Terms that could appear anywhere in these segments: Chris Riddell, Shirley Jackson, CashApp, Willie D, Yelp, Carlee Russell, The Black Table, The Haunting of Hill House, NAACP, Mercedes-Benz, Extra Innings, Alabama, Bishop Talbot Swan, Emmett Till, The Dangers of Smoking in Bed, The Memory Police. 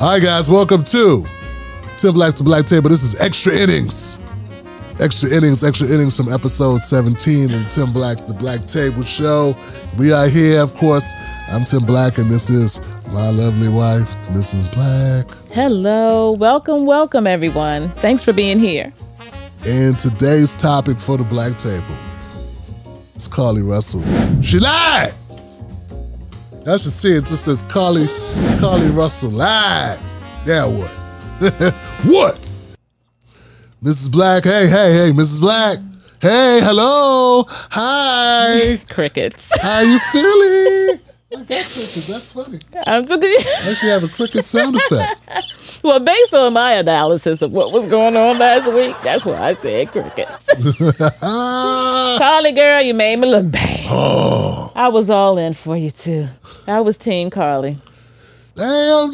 All right, guys, welcome to Tim Black's The Black Table. This is Extra Innings. Extra Innings from episode 17 and Tim Black, The Black Table Show. We are here, of course. I'm Tim Black, and this is my lovely wife, Mrs. Black. Hello. Welcome, welcome, everyone. Thanks for being here. And today's topic for The Black Table is Carlee Russell. She lied! Y'all should see it. It says Carlee Russell lied. Now what? What? Mrs. Black, hey, Mrs. Black. Hey, hello, hi. Crickets. How you feeling? I got crickets, that's funny. I should have a cricket sound effect. Well, based on my analysis of what was going on last week, that's why I said crickets. Carlee, girl, you made me look bad. Oh. I was all in for you, too. I was team Carlee. Damn.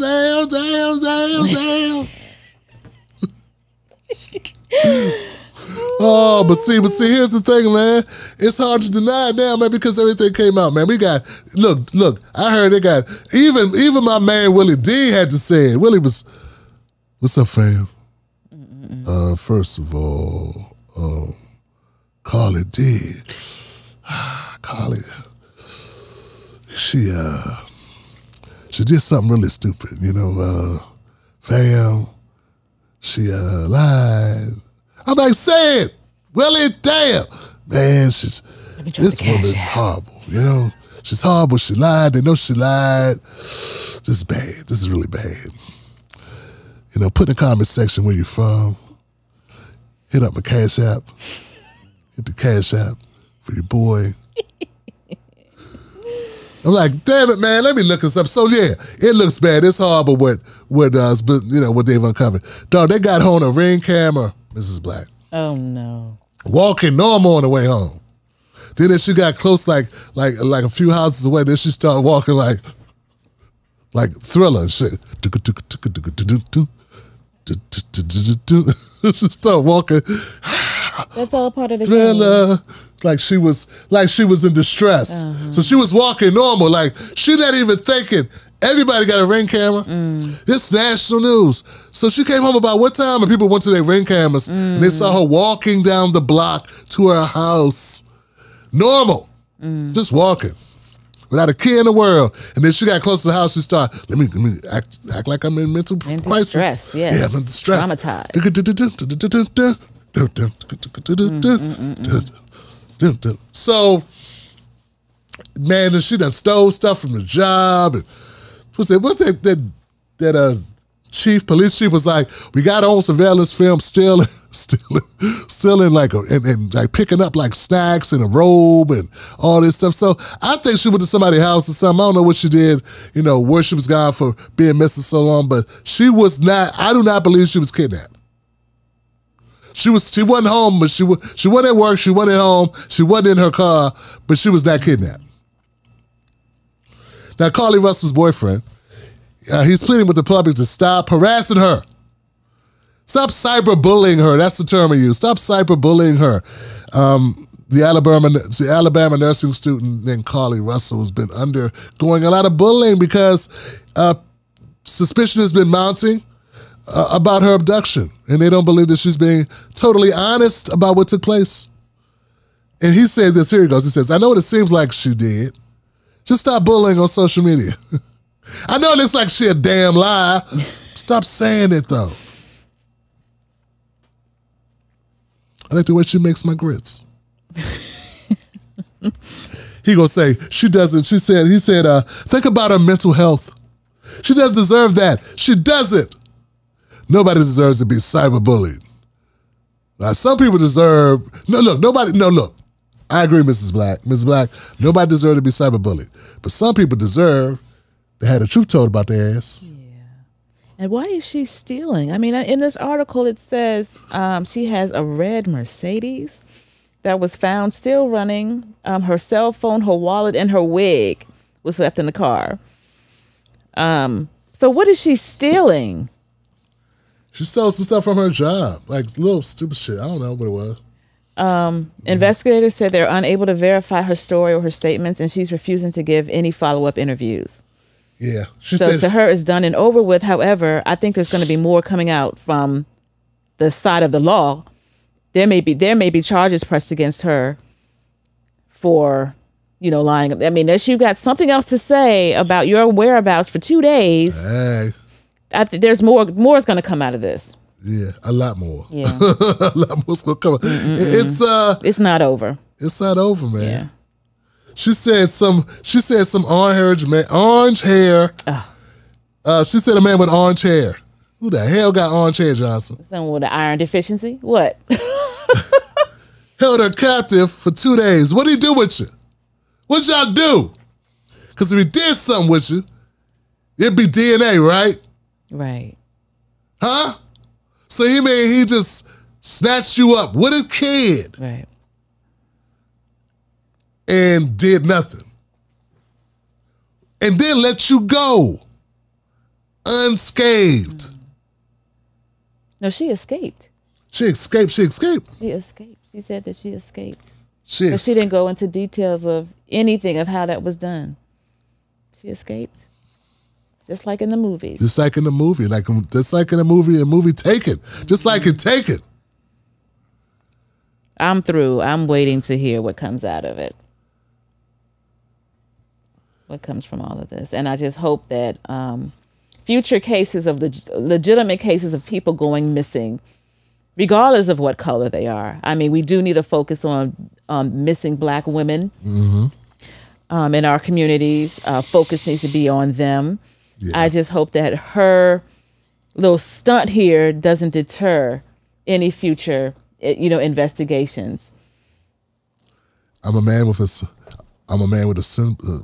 Oh, but see, here's the thing, man. It's hard to deny it now, man, because everything came out, man. We got, look, I heard it got, even my man Willie D had to say it. Willie was, what's up, fam? First of all, Carlee D. Carlee, she did something really stupid, you know, fam. She lied. I'm like, say it, Willie. Damn, man, this woman is horrible. You know, she's horrible. She lied. They know she lied. This is bad. This is really bad. You know, put in the comment section where you're from. Hit up my CashApp. Hit the CashApp for your boy. I'm like, damn it, man. Let me look this up. So yeah, it looks bad. It's horrible what they've uncovered. Dog, they got home a ring camera, Mrs. Black. Oh no. Walking normal on the way home. Then as she got close, like a few houses away, then she started walking like Thriller and shit. She started walking. That's all part of the Thriller game. Like she was in distress. So she was walking normal. Like she not even thinking. Everybody got a ring camera. It's national news. So she came home about what time, and people went to their ring cameras and they saw her walking down the block to her house. Normal. Just walking. Without a key in the world. And then she got close to the house, she started, let me act like I'm in mental crisis. Distress, yes. Yeah, I'm in distress. Traumatized. So, man, she done stole stuff from the job. And what's that chief, police chief was like, we got on surveillance film still in like, and like picking up like snacks and a robe and all this stuff. So I think she went to somebody's house or something. I don't know what she did, you know, worships God for being missing so long, but she was not, I do not believe she was kidnapped. She wasn't home, but she wasn't at work, she wasn't at home, she wasn't in her car, but she was not kidnapped. Now, Carlee Russell's boyfriend, he's pleading with the public to stop harassing her. Stop cyberbullying her. That's the term I use. Stop cyberbullying her. The Alabama nursing student named Carlee Russell has been undergoing a lot of bullying because suspicion has been mounting about her abduction, and they don't believe that she's being totally honest about what took place. And he said this, here he goes, he says, I know what it seems like she did. Just stop bullying on social media. I know it looks like she a damn lie. Stop saying it though. I like the way she makes my grits. He gonna say, he said, think about her mental health. She doesn't deserve that. She doesn't. Nobody deserves to be cyberbullied. Now, some people deserve, look, I agree, Mrs. Black, nobody deserves to be cyberbullied. But some people deserve to have the truth told about their ass. Yeah. And why is she stealing? I mean, in this article, it says she has a red Mercedes that was found still running. Her cell phone, her wallet, and her wig was left in the car. So what is she stealing? She stole some stuff from her job, like little stupid shit. I don't know what it was. Investigators said they're unable to verify her story or her statements, and she's refusing to give any follow-up interviews. Yeah. So to her, it's done and over with. However, I think there's going to be more coming out from the side of the law. There may be charges pressed against her for, you know, lying. I mean, unless you've got something else to say about your whereabouts for 2 days, hey. There's more is going to come out of this. Yeah, a lot more. Yeah, a lot more's gonna come. It's not over. It's not over, man. Yeah. She said some orange hair. Oh. She said a man with orange hair. Who the hell got orange hair, Johnson? Someone with an iron deficiency. What? Held her captive for 2 days. What did he do with you? What y'all do? Because if he did something with you, it'd be DNA, right? Right. Huh? So he just snatched you up with a kid, right, and did nothing, and then let you go unscathed. Mm. No, she escaped. She escaped. She said that she escaped. But she didn't go into details of anything of how that was done. She escaped. Just like in the movie. Just like in the movie. Like in the movie Taken. Just like in Taken. I'm through. I'm waiting to hear what comes out of it. What comes from all of this. And I just hope that future cases of legitimate cases of people going missing, regardless of what color they are. I mean, we do need to focus on missing Black women in our communities. Focus needs to be on them. Yeah. I just hope that her little stunt here doesn't deter any future, you know, investigations. I'm a man with a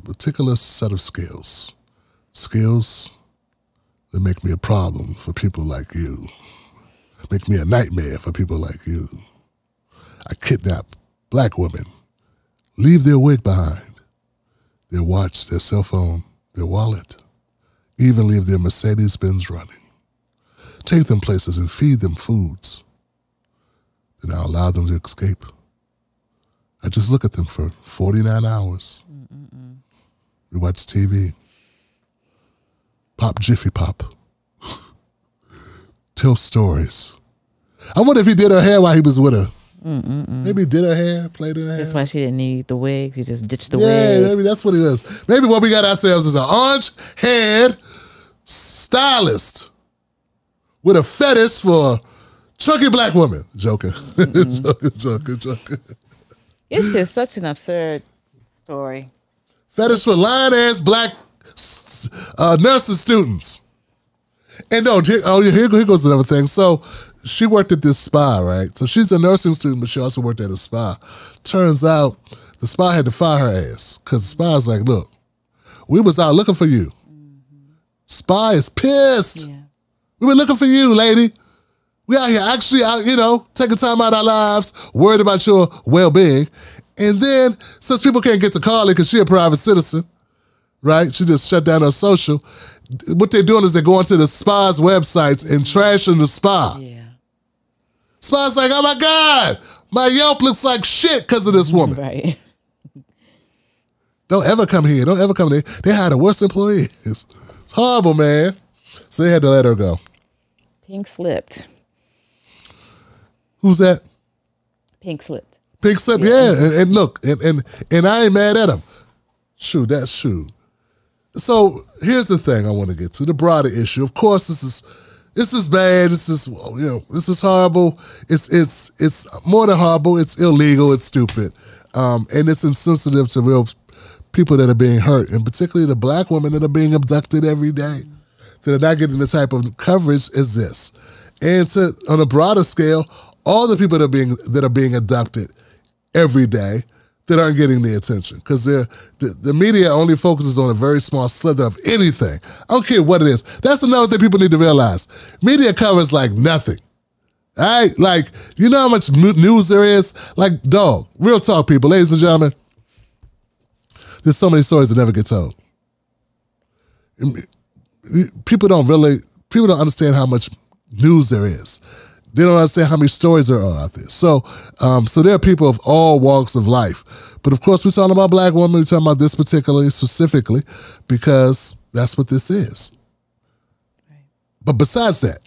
particular set of skills. Skills that make me a problem for people like you. Make me a nightmare for people like you. I kidnap Black women. Leave their wig behind. Their watch, their cell phone, their wallet. Even leave their Mercedes-Benz running. Take them places and feed them foods. Then I'll allow them to escape. I just look at them for 49 hours. We watch TV. Pop Jiffy Pop. Tell stories. I wonder if he did her hair while he was with her. Maybe he did her hair, played in her hair. That's why she didn't need the wig. She just ditched the wig. Yeah, maybe that's what it is. Maybe what we got ourselves is an orange-haired stylist with a fetish for chunky Black women. Joking. Joking. It's just such an absurd story. Fetish for lying-ass Black nursing students. And here goes another thing. So she worked at this spa, right? So she's a nursing student, but she also worked at a spa. Turns out the spa had to fire her ass because the spa's like, look, we was out looking for you. Spa is pissed. Yeah. We were looking for you, lady. We out here actually, you know, taking time out of our lives, worried about your well-being. And then since people can't get to Carlee because she a private citizen, right? She just shut down her social. What they're doing is they're going to the spa's websites and trashing the spa. Yeah. Spa's like, oh my God, my Yelp looks like shit because of this woman. Right. Don't ever come here. Don't ever come here. They hired the worst employees. It's horrible, man. So they had to let her go. Pink slipped. Who's that? Pink slipped. Pink slipped, yeah. And look, and I ain't mad at him. Shoot, that's true. So here's the thing I want to get to, the broader issue. Of course, this is bad. This is horrible. It's more than horrible. It's illegal. It's stupid, and it's insensitive to real people that are being hurt, and particularly the Black women that are being abducted every day, that are not getting the type of coverage as this. And on a broader scale, all the people that are being abducted every day that aren't getting the attention because the media only focuses on a very small slither of anything. I don't care what it is. That's another thing people need to realize. Media covers like nothing. All right? Like, you know how much news there is? Like, dog, real talk, people, ladies and gentlemen, there's so many stories that never get told. People don't understand how much news there is. They don't understand how many stories there are out there. So, so there are people of all walks of life. But of course, we're talking about Black women. We're talking about this particularly specifically because that's what this is. Right. But besides that,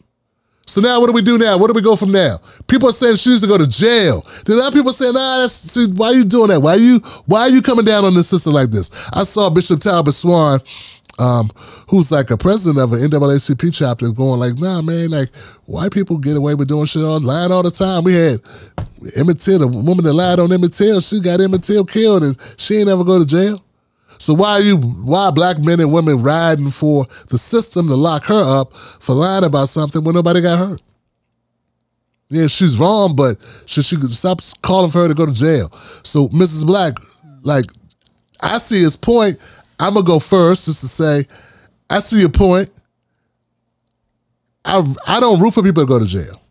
so now what do we do now? Where do we go from now? People are saying she needs to go to jail. There are people saying, nah, why are you doing that? Why are you coming down on this system like this? I saw Bishop Talbot Swan, who's like a president of an NAACP chapter, going like, nah, man, like white people get away with doing shit online all the time. We had Emmett Till, the woman that lied on Emmett Till, she got Emmett Till killed and she ain't ever go to jail. So why are Black men and women riding for the system to lock her up for lying about something when nobody got hurt? Yeah, she's wrong, but she could stop calling for her to go to jail. So Mrs. Black, like, I see his point. I'm going to go first just to say, I see your point. I don't root for people to go to jail.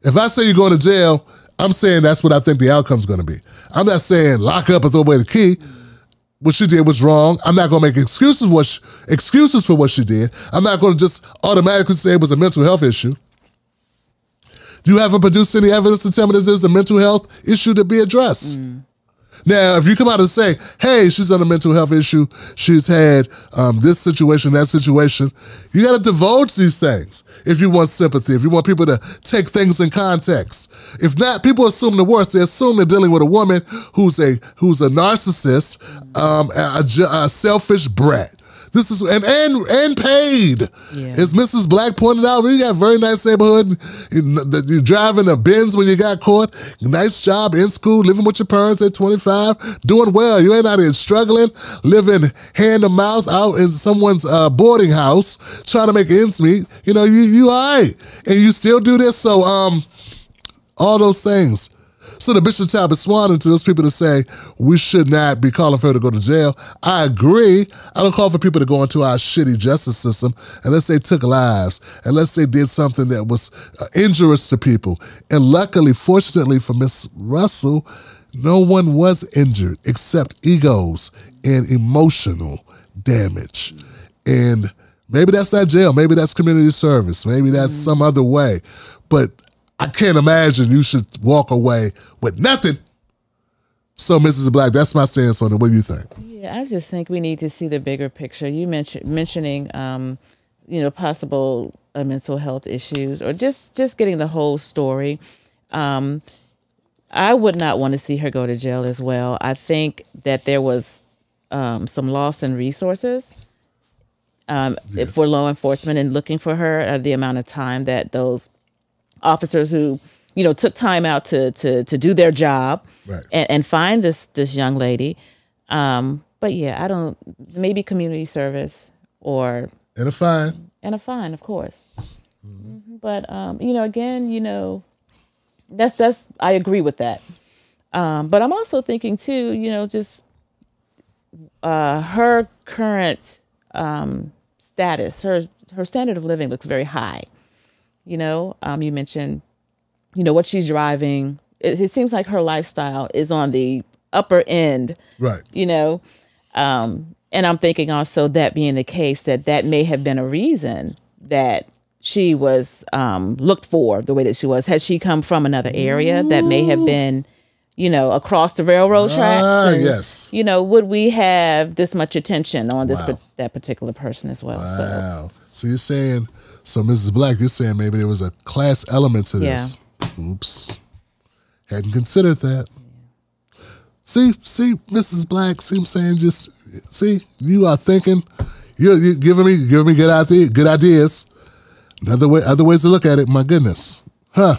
If I say you're going to jail, I'm saying that's what I think the outcome's going to be. I'm not saying lock up and throw away the key. What she did was wrong. I'm not going to make excuses for what she did. I'm not going to just automatically say it was a mental health issue. You haven't produced any evidence to tell me that there's a mental health issue to be addressed. Mm. Now, if you come out and say, hey, she's on a mental health issue, she's had this situation, that situation, you got to divulge these things if you want sympathy, if you want people to take things in context. If not, people assume the worst. They assume they're dealing with a woman who's a narcissist, a selfish brat. This is and paid, yeah. As Mrs. Black pointed out. We got a very nice neighborhood. You're driving a Benz when you got caught. Nice job in school, living with your parents at 25, doing well. You ain't out here struggling, living hand to mouth out in someone's boarding house, trying to make ends meet. You know, you all right, and you still do this. So all those things. So the Bishop Talbot Swan, to those people that say we should not be calling for her to go to jail, I agree. I don't call for people to go into our shitty justice system unless they took lives, unless they did something that was injurious to people. And luckily, fortunately for Ms. Russell, no one was injured except egos and emotional damage. And maybe that's not jail. Maybe that's community service. Maybe that's some other way. But I can't imagine you should walk away with nothing. So, Mrs. Black, that's my stance on it. What do you think? Yeah, I just think we need to see the bigger picture. You mentioning, you know, possible mental health issues or just getting the whole story. I would not want to see her go to jail as well. I think that there was some loss in resources for law enforcement and looking for her, the amount of time that those officers who, you know, took time out to do their job, right, and find this young lady. But yeah, I don't, maybe community service or... And a fine. And a fine, of course. Mm-hmm. But, you know, again, you know, that's I agree with that. But I'm also thinking too, you know, just her current status, her standard of living looks very high. You know, you mentioned, you know, what she's driving. It seems like her lifestyle is on the upper end. Right. You know, and I'm thinking also that being the case, that may have been a reason that she was looked for the way that she was. Had she come from another area that may have been, you know, across the railroad tracks? And, yes. You know, would we have this much attention on this that particular person as well? Wow. So you're saying... So, Mrs. Black, you're saying maybe there was a class element to this. Yeah. Oops. Hadn't considered that. See, Mrs. Black, see what I'm saying? Just, see, you are thinking, you're giving me good ideas. Other ways to look at it, my goodness. Huh.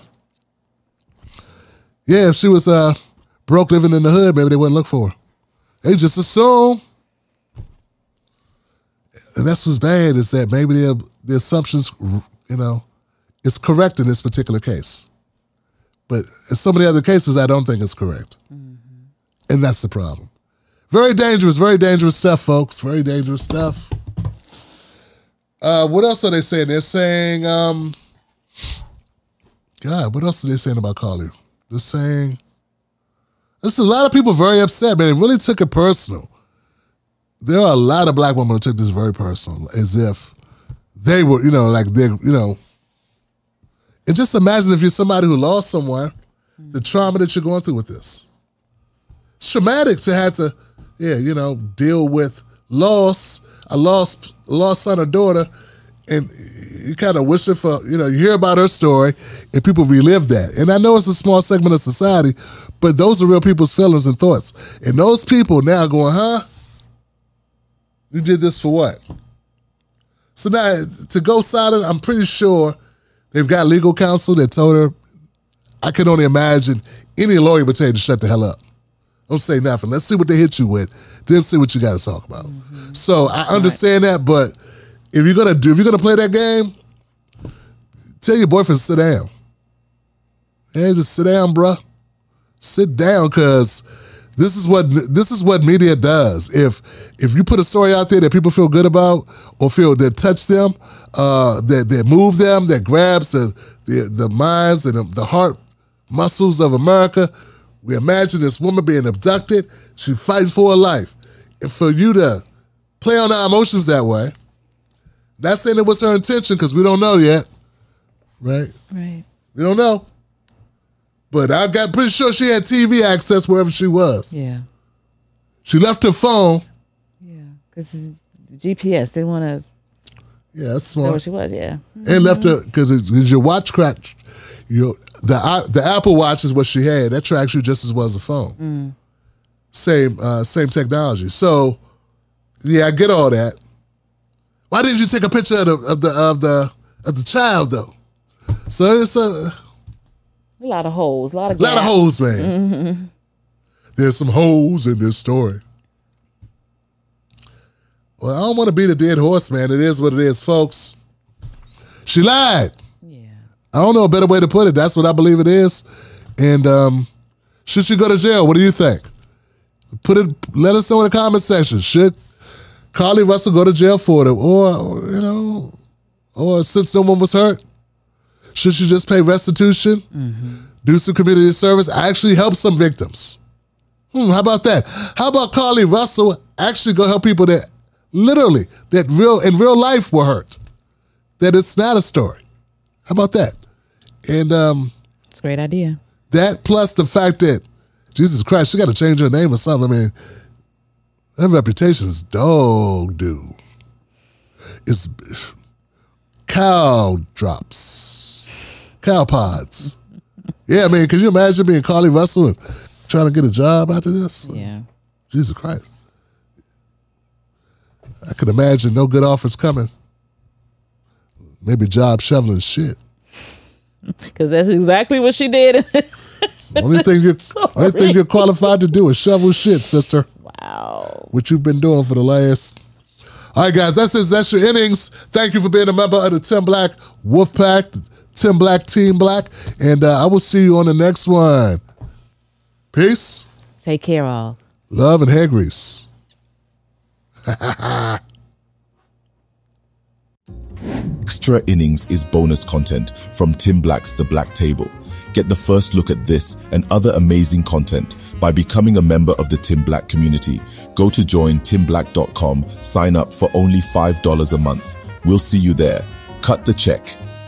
Yeah, if she was broke living in the hood, maybe they wouldn't look for her. They just assume. And that's what's bad, is that maybe the assumptions, you know, is correct in this particular case. But in so many other cases, I don't think it's correct. Mm-hmm. And that's the problem. Very dangerous stuff, folks. Very dangerous stuff. What else are they saying? They're saying, God, what else are they saying about Carlee? They're saying, there's a lot of people very upset, man. It really took it personal. There are a lot of Black women who took this very personal, as if they were, you know, like they, you know, And just imagine if you're somebody who lost someone, the trauma that you're going through with this. It's traumatic to have to, deal with loss, a lost son or daughter, and you kind of wish it for, you hear about her story, and people relive that. And I know it's a small segment of society, but those are real people's feelings and thoughts. And those people now going, you did this for what? So now, to go silent, I'm pretty sure they've got legal counsel that told her, I can only imagine any lawyer would tell you to shut the hell up. Don't say nothing. Let's see what they hit you with. Then see what you got to talk about. Mm-hmm. So I understand that, but if you're gonna play that game, tell your boyfriend sit down. Hey, just sit down, bruh. Sit down, cause this is what media does. If you put a story out there that people feel good about or feel that touch them, that move them, that grabs the minds and the heart muscles of America. We imagine this woman being abducted. She's fighting for her life. And for you to play on our emotions that way, not saying it was her intention because we don't know yet, right? Right. We don't know. But I got pretty sure she had TV access wherever she was. Yeah. She left her phone. Yeah, because it's GPS. They want to that's smart. Know where she was, yeah. And left her, because it's your watch crack. The Apple Watch is what she had. That tracks you just as well as the phone. Same technology. So, yeah, I get all that. Why didn't you take a picture of the child though? So it's a lot of holes, a lot of holes, man. There's some holes in this story. Well, I don't want to beat a dead horse, man. It is what it is, folks. She lied. I don't know a better way to put it. That's what I believe it is. And should she go to jail? What do you think? Let us know in the comment section. Should Carlee Russell go to jail for it? Or since no one was hurt, should she just pay restitution? Do some community service? Actually help some victims. How about that? How about Carlee Russell actually go help people that literally, in real life were hurt? That it's not a story. How about that? And it's a great idea. That plus the fact that Jesus Christ, she got to change her name or something. I mean, her reputation is dog doo. It's cow drops, cow pods. Yeah, I mean, can you imagine being Carlee Russell and trying to get a job after this? Yeah, Jesus Christ, I could imagine no good offers coming. Maybe job shoveling shit. Because that's exactly what she did. Only thing you're qualified to do is shovel shit, sister. Wow. What you've been doing for the last. All right, guys, that's it. That's your innings. Thank you for being a member of the Tim Black Wolf Pack, Tim Black Team Black. And I will see you on the next one. Peace. Take care, all. Love and hair grease. Extra Innings is bonus content from Tim Black's The Black Table. Get the first look at this and other amazing content by becoming a member of the Tim Black community. Go to jointimblack.com, sign up for only $5 a month. We'll see you there. Cut the check.